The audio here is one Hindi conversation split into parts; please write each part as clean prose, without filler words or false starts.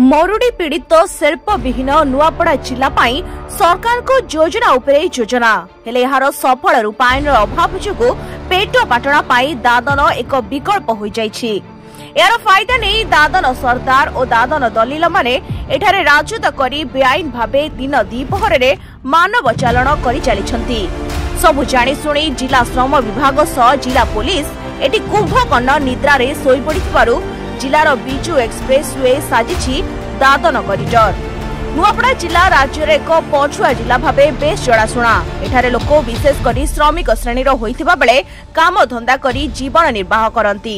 मरुड़ी पीड़ित शिल्प विहीन नुआपड़ा जिला सरकार को योजना उपरे योजना हेले यार सफल रूपायन अभाव जो पेट पाटना दादन एक विकल्प हो जाइछि। यार फायदा नहीं दादन सरदार और दादन दलील माने एठारे राजूत करी बेआईन भाबे दिन दीपहरे मानव चालाण करि चलिछंती। सबु जानी सुनी जिला श्रम विभाग सह जिला पुलिस एटी कुंभकर्ण निद्रारे सोई पड़िथिबारु जिलार बीजू एक्सप्रेसवे साजिछि दादन कॉरिडोर। नुआपड़ा जिला राज्यर एक पछुआ जिला भावे बेस जड़ाशुना। एठारे लोक विशेष करी श्रमिक श्रेणीर होइथिबा बेले काम धंदा करी जीवन निर्वाह करंती।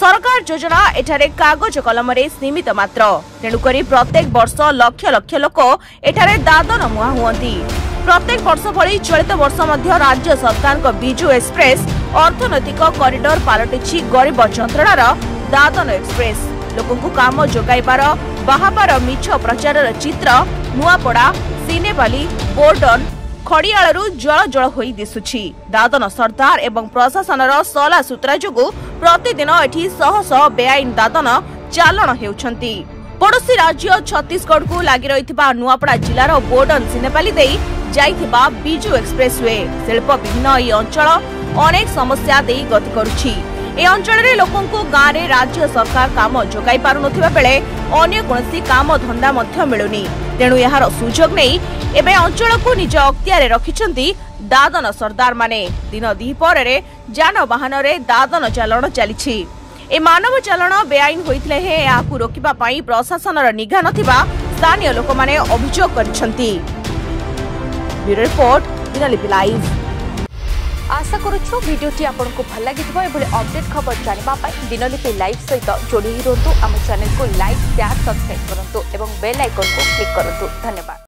सरकार योजना एठारे कागज कलमरे सीमित मात्र, तेणुकरी प्रत्येक वर्ष लक्ष लक्ष लोक एठारे दादन मुहा हुअंती। प्रत्येक वर्ष भली चलित वर्ष मध्य राज्य सरकार बीजू एक्सप्रेस अर्थनैतिक कॉरिडोर पालटिछि गरीब जंत्रणार दादन एक्सप्रेस। लोकंकु काम जोगाइबार बाहाबार मिछ प्रचारर चित्र नुआपड़ा सिनेवाली बोर्डन खड़ियाळरू जल जल होई दिसुछि। दादन सरदार एवं प्रशासनर सला सूत्रा जोगु प्रतिदिन एठी सह सह बेआईन दादन चालन हेउछंती। पड़ोसी राज्य छत्तीसगढ़ को लागि रहितबा नुआपड़ा जिलार बोर्डन सिनेवाली देई जाइतबा बीजू एक्सप्रेसवे शिल्प विहीन ई अंचल अनेक समस्या देई गति करूछि। ए अंचल लोकों को गाँव में राज्य सरकार काम जोगाई पारुनथिबा बेले अन्य कोनसी काम धंदा मध्य मिलुनी। तेणु यार सुजोग नहीं एबे अंचल को निज अख्तियारे रखिछंती दादन सरदार माने। दिन दीपहरे जानवाहन रे दादन चालाण चलिछि। ए मानव चालाण बेआईन होइतले हे याकु रोकिबा पई प्रशासनर निगा नथिबा स्थानीय लोक माने अभियोग करछंती। Bureau report, Dinalipi live. आशा करुछु भिडियोटी आपंको भल लगे। एभली अपडेट खबर जानिबा दिनलिपि लाइव सहित जोड़ी रहतु। आम चैनल को लाइक शेयर सब्सक्राइब करतु और बेल आइकन को क्लिक करतु। धन्यवाद।